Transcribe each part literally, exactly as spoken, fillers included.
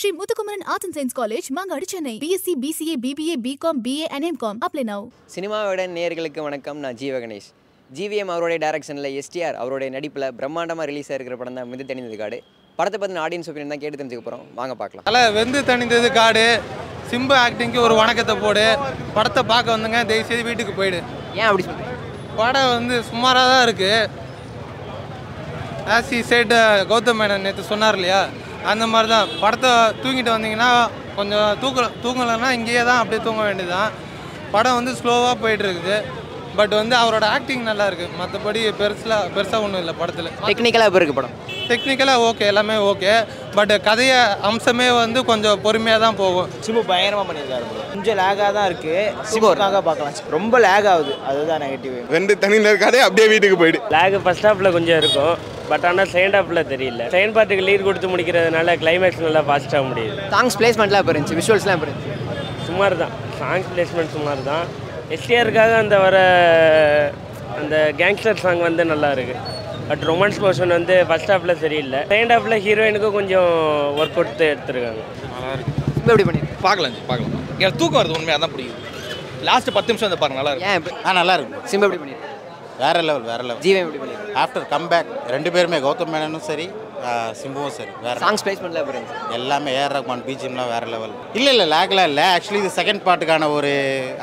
Shri Muthukumaran Arts and Science College, Mangadi, Chennai. B S C, B C A, B B A, B Com, B A and M Com. Apply now. Cinema Vedan Nergalukku Vanakkam na Jeeva Ganesh. G V M avroda direction la S T R avroda nadipula Brahmandama release aayirukra padam dhaan Vendu Thanindhathu Kaadu. Padatha pathina audience opinion dhaan kettu therinjukka porom. Vaanga paakalam. Alla Vendu Thanindhathu Kaadu Simba acting ku oru vanakatha podu. Padatha paaka vandunga deivu seidhu veetukku poidu. Yen appadi solreenga? Padam vandu sumara dhaan irukku. As he said, Gautham Menon nethu sonnar illaya. அந்த மாதிரி தான் படத்தை தூங்கிட்டு வந்தீங்கன்னா கொஞ்சம் தூக்க தூங்கலைன்னா இங்கேயே தான் அப்படியே தூங்க வேண்டியதுதான் படம் வந்து ஸ்லோவாக போயிட்டுருக்குது பட் வந்து அவரோட ஆக்டிங் நல்லா இருக்குது மற்றபடி பெருசில் பெருசாக ஒன்றும் இல்லை படத்தில் டெக்னிக்கலாக இப்போ இருக்குது படம் டெக்னிக்கலாக ஓகே எல்லாமே ஓகே பட் கதையை அம்சமே வந்து கொஞ்சம் பொறுமையாக தான் போகும் சிம்பு பயங்கரமாக பண்ணியிருக்காரு கொஞ்சம் லேகாக தான் இருக்குது சிம்புக்காக பார்க்கலாம் ரொம்ப லேக் ஆகுது அதுதான் நெகட்டிவ் ரெண்டு தனியில் இருக்காதே அப்படியே வீட்டுக்கு போயிடு லேக் ஃபர்ஸ்ட் ஹாஃபில் கொஞ்சம் இருக்கும் பட் ஆனால் செகண்ட் ஹாஃப்ல தெரியல செகண்ட் பார்ட்டுக்கு லீட் கொடுத்து முடிக்கிறதுனால கிளைமேக்ஸ் நல்லா ஃபாஸ்ட்டாக முடியுது சாங்ஸ் பிளேஸ்மெண்ட்லாம் இப்போ இருந்துச்சு விஷுவல்ஸ்லாம் இப்போ இருந்துச்சு சுமார் தான் சாங்ஸ் பிளேஸ்மெண்ட் சுமார் தான் எஸ்டிஆருக்காக அந்த வர அந்த கேங்ஸ்டர் சாங் வந்து நல்லா இருக்குது பட் ரொமான்ஸ் போர்ஷன் வந்து ஃபர்ஸ்ட் ஹாஃப்ல சரியில்லை செகண்ட் ஹாஃப்ல ஹீரோயினுக்கும் கொஞ்சம் ஒர்க் அவுட் எடுத்துருக்காங்க நல்லா இருக்குது இப்போ எப்படி பண்ணி பார்க்கலாம் பார்க்கலாம் எனக்கு தூக்கம் வருது உண்மையாக தான் பிடிக்குது லாஸ்ட் பத்து நிமிஷம் வந்து பாருங்க நல்லா இருக்கு ஆ நல்லா இருக்கு சிம்பு எப்படி பண்ணி வேற லெவல் வேற லெவல் ஜீவன் எப்படி பண்ணி ஆஃப்டர் கம்பேக் ரெண்டு பேருமே கௌதம் மேனனும் சரி சிம்புவும் சரி வேற சாங்ஸ் பிளேஸ்மெண்ட்ல போறீங்க எல்லாமே ஏஆர் ரஹ்மான் பீஜிஎம்லாம் வேற லெவல் இல்லை இல்லை லேக்லாம் இல்லை ஆக்சுவலி இது செகண்ட் பார்ட்டுக்கான ஒரு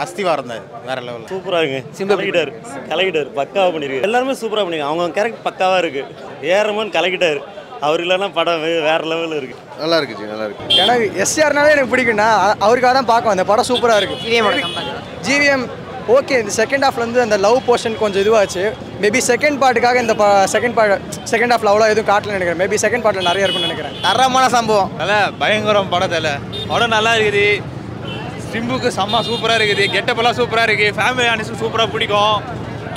அஸ்திவாரம் தான் வேற லெவல் சூப்பராக இருக்கு சிம்பு கலக்கிட்டாரு கலக்கிட்டாரு பக்காவாக பண்ணிருக்கு எல்லாருமே சூப்பராக பண்ணிருக்கு அவங்க கேரக்டர் பக்காவாக இருக்கு ஏஆர் ரஹ்மான் கலக்கிட்டாரு அவர் இல்லைன்னா படம் வேற லெவலில் இருக்கு நல்லா இருக்கு நல்லா இருக்கு எனக்கு எஸ்ஆர்னாலே எனக்கு பிடிக்கும்னா அவருக்காக தான் பார்க்க அந்த படம் சூப்பராக இருக்கு ஜிவிஎம் ஓகே இந்த செகண்ட் ஹாஃப்லேருந்து அந்த லவ் போர்ஷன் கொஞ்சம் இதுவாச்சு மேபி செகண்ட் பார்ட்டுக்காக இந்த செகண்ட் பார்ட் செகண்ட் ஹாஃப் லவ்லாம் எதுவும் காட்டலன்னு நினைக்கிறேன் மேபி செகண்ட் பார்ட்டில் நிறைய இருக்கும்னு நினைக்கிறேன் தரமான சம்பவம் நல்லா பயங்கரம் படத்தில் படம் நல்லா இருக்குது சிம்புக்கு செம்ம சூப்பராக இருக்குது கெட்டப்பெல்லாம் சூப்பராக இருக்குது ஃபேமிலி ஆடியன்ஸும் சூப்பராக பிடிக்கும்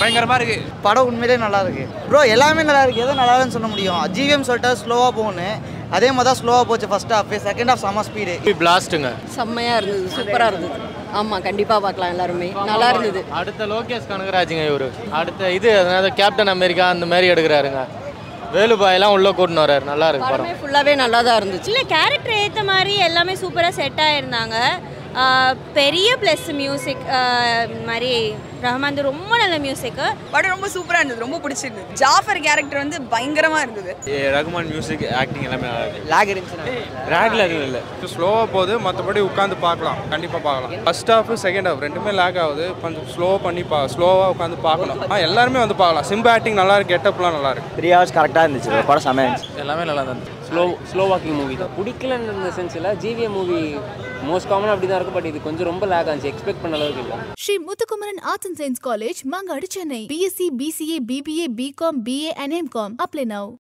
பயங்கரமாக இருக்குது படம் உண்மையிலே நல்லா இருக்குது ப்ரோ எல்லாமே நல்லா இருக்குது எதுவும் நல்லா இல்லைன்னு சொல்ல முடியும் ஜிவிஎம் சொல்லிட்டா ஸ்லோவாக போகணும் அதே மாதிரி தான் ஸ்லோவாக போச்சு ஃபர்ஸ்ட் ஹாஃப் செகண்ட் ஹாஃப் செம்ம ஸ்பீடு பிளாஸ்ட்டுங்க செம்மையாக இருந்தது சூப்பராக இருந்தது ஆமா கண்டிப்பா பார்க்கலாம் எல்லாருமே நல்லா இருந்தது அடுத்த லோகேஷ் கனகராஜுங்க இவரு அடுத்த இது அதாவது கேப்டன் அமெரிக்கா அந்த மாதிரி எடுக்கிறாருங்க வேலுபாயெல்லாம் உள்ள கூட்டின்னு வர்றாரு நல்லா இருக்கு படம் ஃபுல்லாவே நல்லா தான் இருந்துச்சு இல்லை கேரக்டர் ஏற்ற மாதிரி எல்லாமே சூப்பராக செட் ஆகிருந்தாங்க பெரிய ப்ளஸ் மியூசிக் மாதிரி ரஹ்மான் ரொம்ப நல்ல மியூசிக்கு படம் ரொம்ப சூப்பராக இருந்தது ரொம்ப பிடிச்சிருந்தது ஜாஃபர் கேரக்டர் வந்து பயங்கரமாக இருந்தது ரஹ்மான் மியூசிக் ஆக்டிங் எல்லாமே லாக் இருந்துச்சு லாக்ல எதுவும் இல்லை ஸ்லோவாக போகுது மற்றபடி உட்காந்து பார்க்கலாம் கண்டிப்பாக பார்க்கலாம் ஃபர்ஸ்ட் ஹாஃப் செகண்ட் ஹாஃப் ரெண்டுமே லாக் ஆகுது கொஞ்சம் ஸ்லோ பண்ணி பா ஸ்லோவாக உட்காந்து பார்க்கலாம் ஆ எல்லாருமே வந்து பார்க்கலாம் சிம்பு ஆக்டிங் நல்லா இருக்கு கெட்டப்லாம் நல்லா இருக்கு த்ரீ ஹவர்ஸ் கரெக்டாக இருந்துச்சு படம் செமையாக இருந்துச்சு எல்லாமே நல்லா தான் இருந்துச்சு ஸ்லோ ஸ்லோ வாக்கிங் மூவி தான் பிடிக்கலன்னு இருந்த சென்ஸில் ஜிவிஎம் மூவி மோஸ்ட் காமனாக அப்படி தான் இருக்கும் பட் இது கொஞ்சம் ரொம்ப லாக் ஆச்சு எக்ஸ்பெக்ட் பண்ண அளவுக்கு இல்லை Sri Muthukumaran arts and Science College, Mangadi, Chennai. B S C, B C A, B B A, B Com, B A and M Com. Apply now.